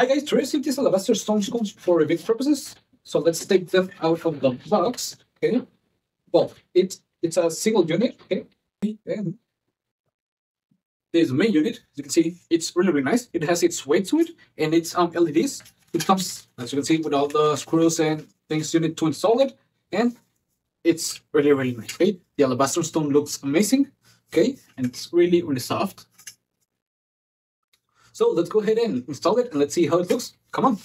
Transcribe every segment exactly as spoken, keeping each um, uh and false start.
Hi guys, Trace if these alabaster stones comes for event purposes. So let's take them out of the box. Okay. Well, it's it's a single unit, okay? And this is the main unit. As you can see, it's really really nice. It has its weight to it and it's um L E Ds. It comes, as you can see, with all the screws and things you need to install it, and it's really really nice. Okay? The alabaster stone looks amazing, okay, and it's really really soft. So let's go ahead and install it and let's see how it looks. Come on.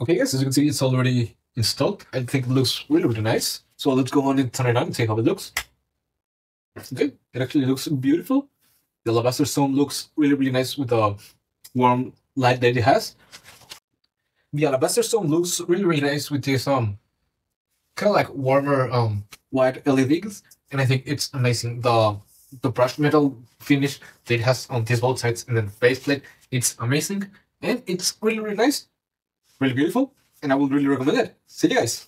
Okay guys, as you can see, it's already installed. I think it looks really really nice. So let's go on and turn it on and see how it looks. Okay, it actually looks beautiful. The alabaster stone looks really really nice with the warm light that it has. The alabaster stone looks really really nice with this um kind of like warmer um white L E Ds, and I think it's amazing. The the brushed metal finish that it has on these both sides and then the faceplate, it's amazing and it's really really nice, really beautiful, and I would really recommend it. See you guys.